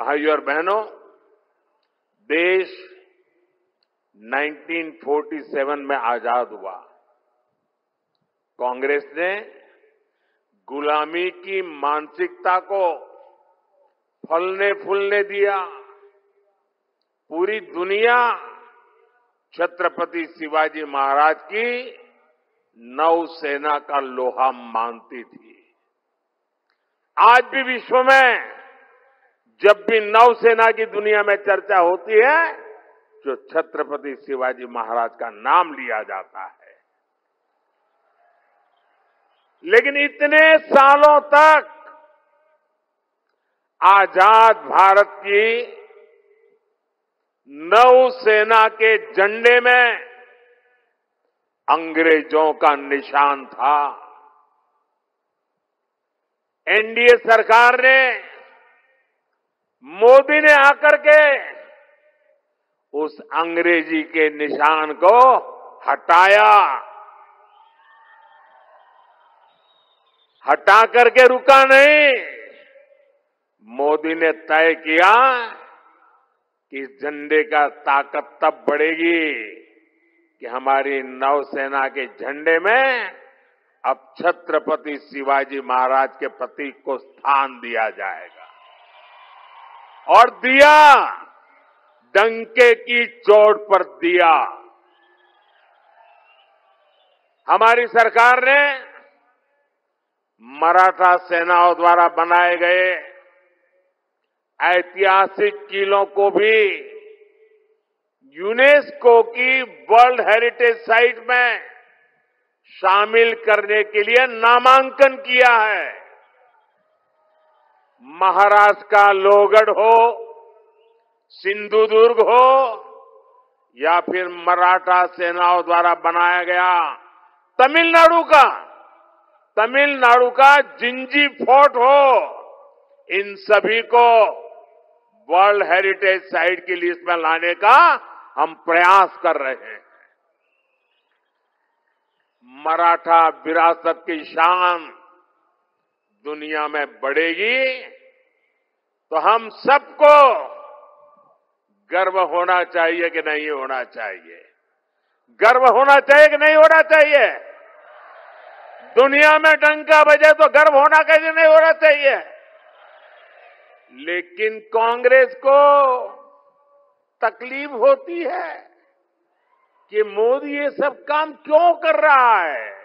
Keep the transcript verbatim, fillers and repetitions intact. भाइयों और बहनों, देश उन्नीस सौ सैंतालीस में आजाद हुआ। कांग्रेस ने गुलामी की मानसिकता को फलने फूलने दिया। पूरी दुनिया छत्रपति शिवाजी महाराज की नौसेना का लोहा मानती थी। आज भी विश्व में जब भी नौसेना की दुनिया में चर्चा होती है तो छत्रपति शिवाजी महाराज का नाम लिया जाता है। लेकिन इतने सालों तक आजाद भारत की नौसेना के झंडे में अंग्रेजों का निशान था। एनडीए सरकार ने, मोदी ने आकर के उस अंग्रेजी के निशान को हटाया। हटा करके रुका नहीं, मोदी ने तय किया कि झंडे का ताकत तब बढ़ेगी कि हमारी नौसेना के झंडे में अब छत्रपति शिवाजी महाराज के प्रतीक को स्थान दिया जाएगा। और दिया, डंके की चोट पर दिया। हमारी सरकार ने मराठा सेनाओं द्वारा बनाए गए ऐतिहासिक किलों को भी यूनेस्को की वर्ल्ड हेरिटेज साइट में शामिल करने के लिए नामांकन किया है। महाराष्ट्र का लोहगढ़ हो, सिंधुदुर्ग हो, या फिर मराठा सेनाओं द्वारा बनाया गया तमिलनाडु का तमिलनाडु का जिंजी फोर्ट हो, इन सभी को वर्ल्ड हेरिटेज साइट की लिस्ट में लाने का हम प्रयास कर रहे हैं। मराठा विरासत की शान दुनिया में बढ़ेगी तो हम सबको गर्व होना चाहिए कि नहीं होना चाहिए? गर्व होना चाहिए कि नहीं होना चाहिए? दुनिया में डंका बजे तो गर्व होना कैसे नहीं होना चाहिए? लेकिन कांग्रेस को तकलीफ होती है कि मोदी ये सब काम क्यों कर रहा है।